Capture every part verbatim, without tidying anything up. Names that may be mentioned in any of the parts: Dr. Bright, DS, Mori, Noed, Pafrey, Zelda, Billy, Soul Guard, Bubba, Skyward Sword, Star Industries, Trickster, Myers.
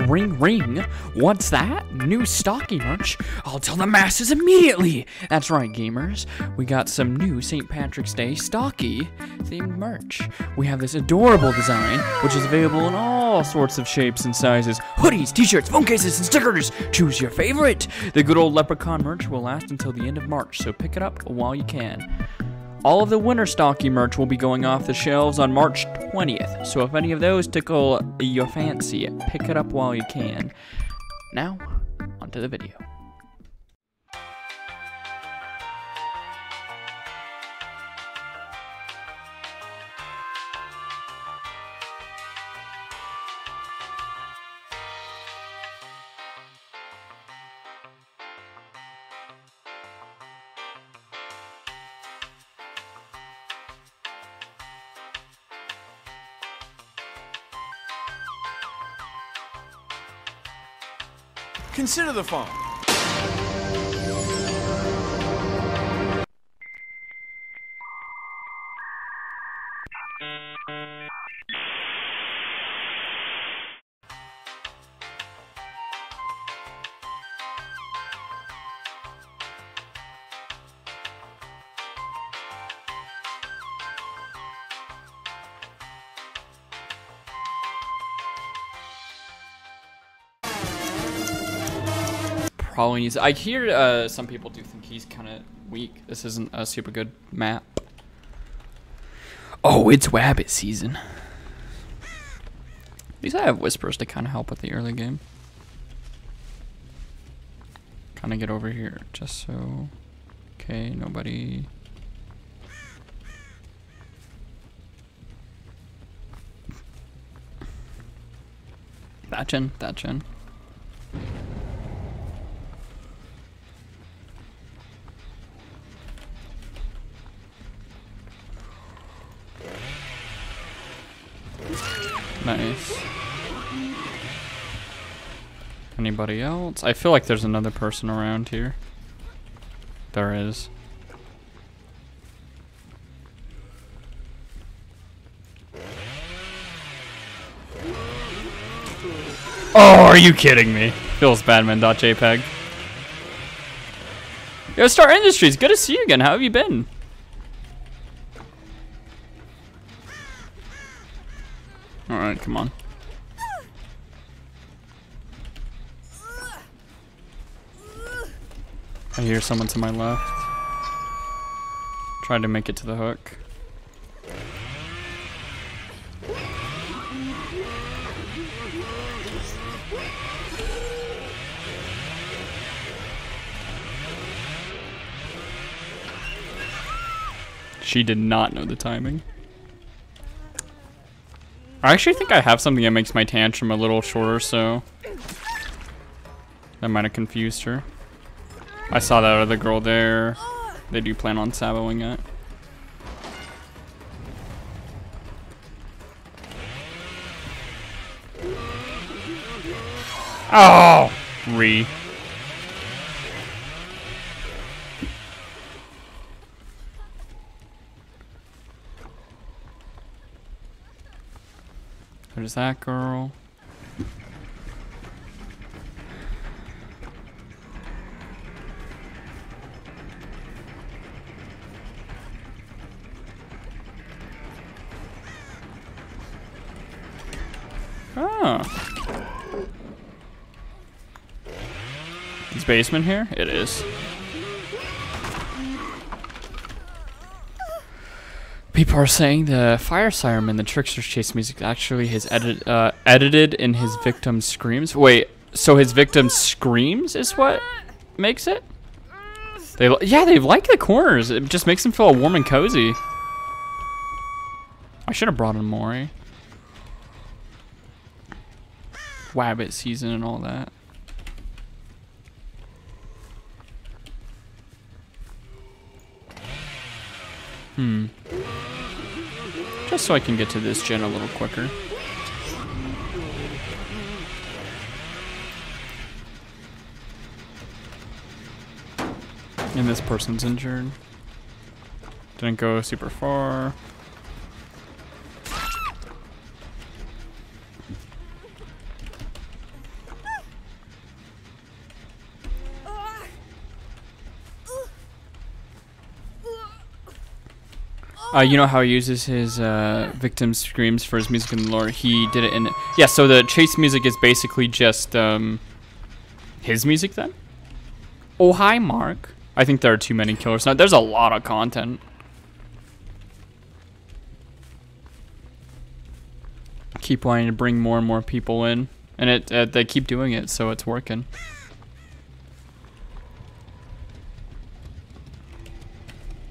Ring ring. What's that? New stocking hunch? I'll tell the masses immediately. That's right, gamers. We got some new Saint Patrick's Day stocky themed merch. We have this adorable design, which is available in all sorts of shapes and sizes. Hoodies, t-shirts, phone cases, and stickers. Choose your favorite. The good old leprechaun merch will last until the end of March, so pick it up while you can. All of the winter stocky merch will be going off the shelves on March twentieth, so if any of those tickle your fancy, pick it up while you can. Now, onto the video. Consider the phone. Probably needs. I hear uh, some people do think he's kind of weak. This isn't a super good map. Oh, it's Wabbit season. At least I have Whispers to kind of help with the early game. Kind of get over here just so. Okay, nobody. That chin, that chin. Nice. Anybody else? I feel like there's another person around here. There is. Oh, are you kidding me? Feels badman.jpg. Yo, Star Industries, good to see you again. How have you been? Alright, come on. I hear someone to my left. Tried to make it to the hook. She did not know the timing. I actually think I have something that makes my tantrum a little shorter, so that might have confused her. I saw that other girl there. They do plan on saboing it. Oh! Re. There's that girl. Oh. Is basement here? It is. People are saying the fire siren, the trickster's chase music, actually is edit, uh, edited in his victim's screams. Wait, so his victim's screams is what makes it? They yeah, they like the corners. It just makes them feel all warm and cozy. I should have brought in Mori. Wabbit season and all that. Hmm. Just so I can get to this gen a little quicker. And this person's injured. Didn't go super far. Uh, you know how he uses his uh, victim screams for his music and lore? He did it in... Yeah, so the chase music is basically just um, his music then? Oh, hi, Mark. I think there are too many killers now. There's a lot of content. Keep wanting to bring more and more people in. And it uh, they keep doing it, so it's working.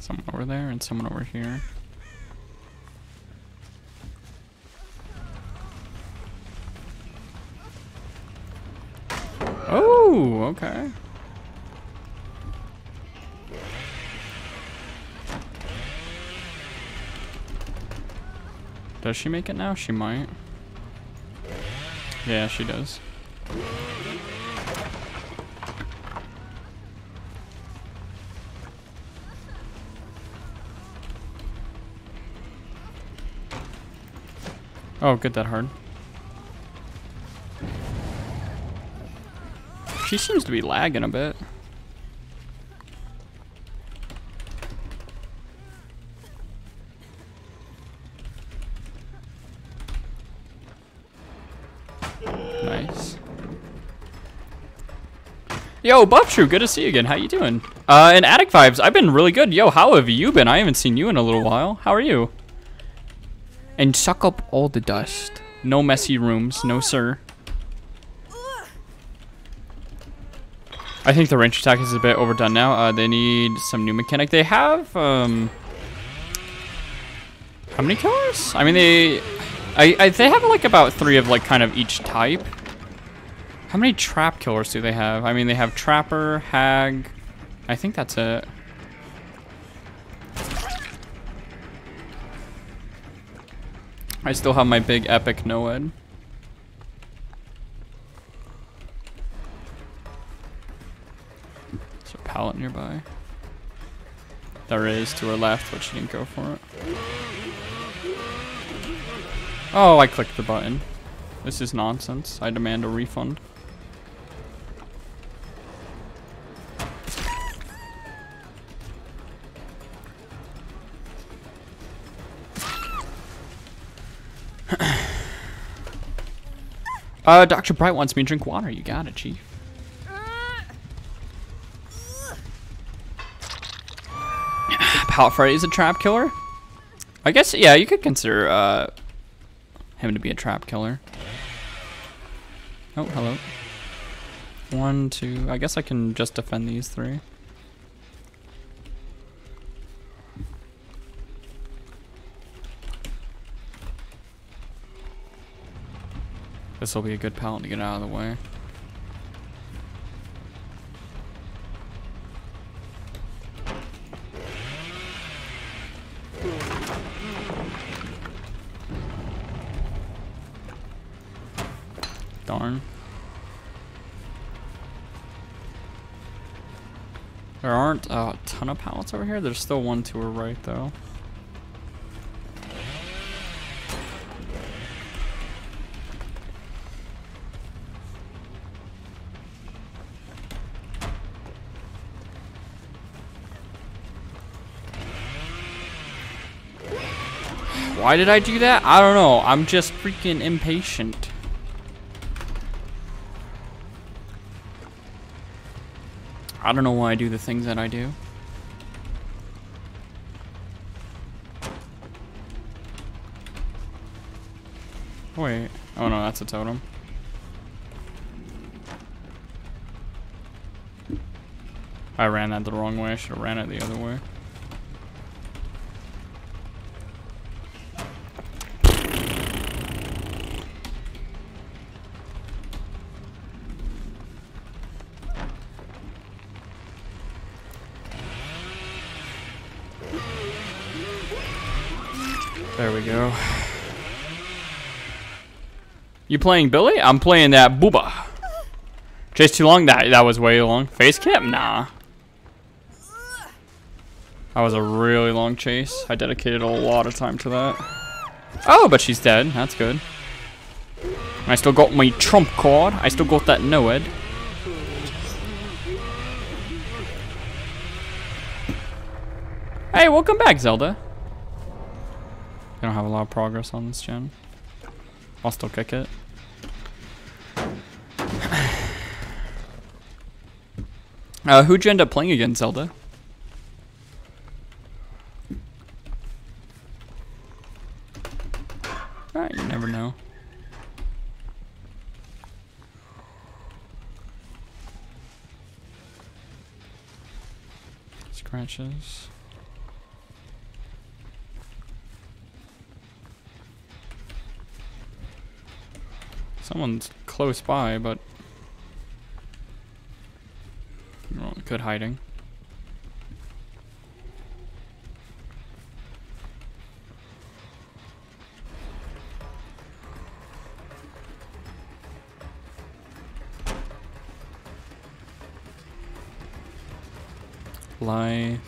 Someone over there and someone over here. Oh, okay. Does she make it now? She might. Yeah, she does. Oh, get that hard. She seems to be lagging a bit. Nice. Yo, Buffu, good to see you again. How you doing? Uh, and Attic Vibes, I've been really good. Yo, how have you been? I haven't seen you in a little while. How are you? And suck up all the dust. No messy rooms, no sir. I think the range attack is a bit overdone now. Uh, they need some new mechanic. They have, um... how many killers? I mean, they... I, I they have, like, about three of, like, kind of each type. How many trap killers do they have? I mean, they have Trapper, Hag... I think that's it. I still have my big epic Noed. There's a pallet nearby. There is to her left, but she didn't go for it. Oh, I clicked the button. This is nonsense. I demand a refund. Uh, Doctor Bright wants me to drink water. You got it, Chief. Pafrey is a trap killer? I guess, yeah, you could consider uh, him to be a trap killer. Oh, hello. One, two. I guess I can just defend these three. This will be a good pallet to get out of the way. Darn. There aren't uh, a ton of pallets over here. There's still one to her right, though. Why did I do that? I don't know. I'm just freaking impatient. I don't know why I do the things that I do. Wait. Oh no, that's a totem. I ran that the wrong way. I should have ran it the other way. There we go. You playing Billy? I'm playing that Bubba. Chase too long? That that was way long. Face camp? Nah. That was a really long chase. I dedicated a lot of time to that. Oh, but she's dead. That's good. I still got my trump card. I still got that Noed. Hey, welcome back, Zelda. I don't have a lot of progress on this gen. I'll still kick it. Uh, who'd you end up playing again, Zelda? Alright, you never know. Scratches. Someone's close by, but well, good hiding. Lie.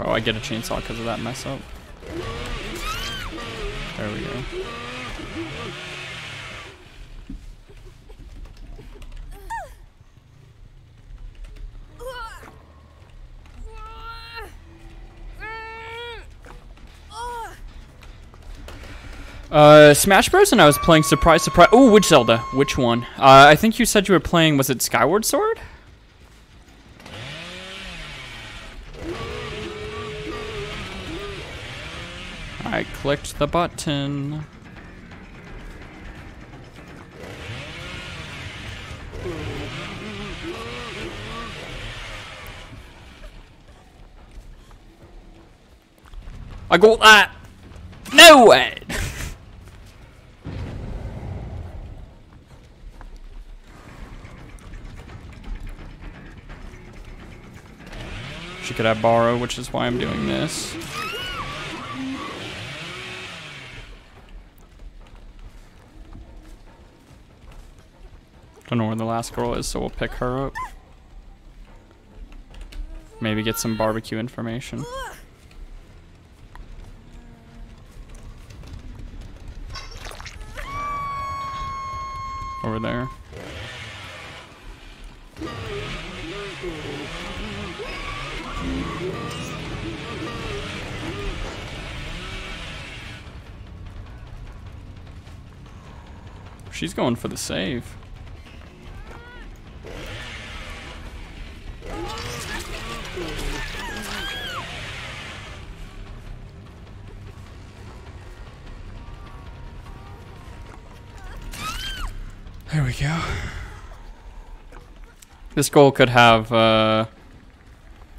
Oh, I get a chainsaw because of that mess up. There we go. Uh, Smash Bros. And I was playing Surprise Surprise. Oh, which Zelda? Which one? Uh, I think you said you were playing, was it Skyward Sword? I clicked the button. I got that. No way. She could have borrow, which is why I'm doing this. Don't know where the last girl is, so we'll pick her up. Maybe get some barbecue information. Over there. She's going for the save. There we go. This goal could have uh,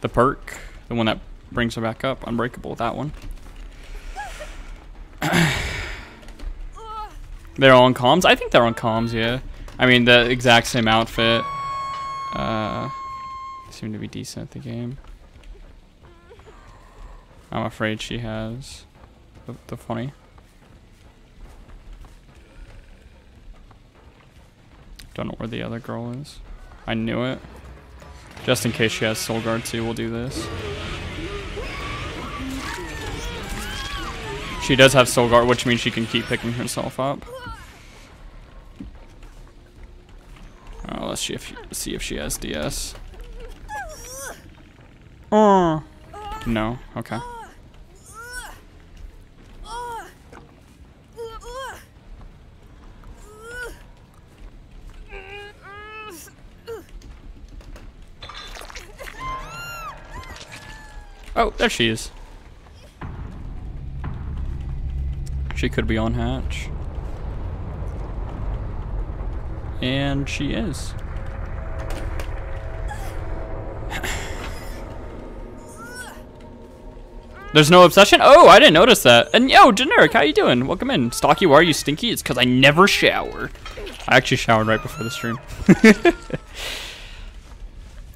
the perk, the one that brings her back up, unbreakable, that one. They're all on comms? I think they're on comms, yeah. I mean, the exact same outfit. Uh, seem to be decent at the game. I'm afraid she has the, the funny. Don't know where the other girl is. I knew it. Just in case she has Soul Guard too, we'll do this. She does have Soul Guard, which means she can keep picking herself up. Oh, let's see if she, see if she has D S. Oh, no. Okay. Oh, there she is. She could be on hatch. And she is. There's no obsession? Oh, I didn't notice that. And yo, Generic, how you doing? Welcome in. Stocky, why are you stinky? It's because I never shower. I actually showered right before the stream.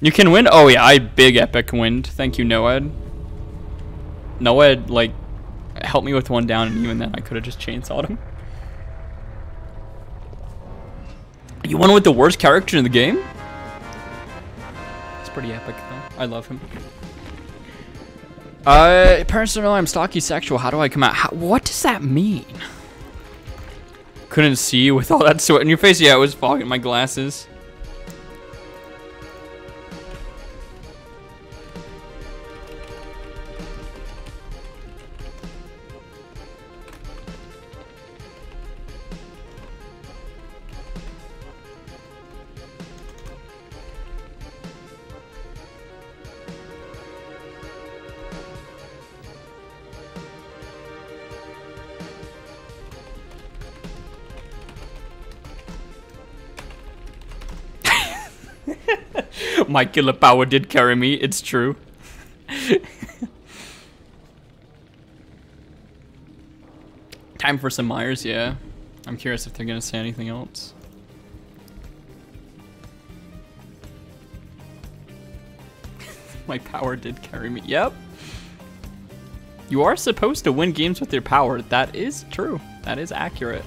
You can win? Oh yeah, I big epic win. Thank you, Noed. Noed, like, helped me with one down, and even then I could have just chainsawed him. You won with the worst character in the game? It's pretty epic, though. I love him. Uh, parents don't know I'm stocky sexual. How do I come out? How, what does that mean? Couldn't see you with all that sweat in your face. Yeah, it was fogging my glasses. My killer power did carry me, it's true. Time for some Myers, yeah. I'm curious if they're gonna say anything else. My power did carry me, yep. You are supposed to win games with your power, that is true. That is accurate.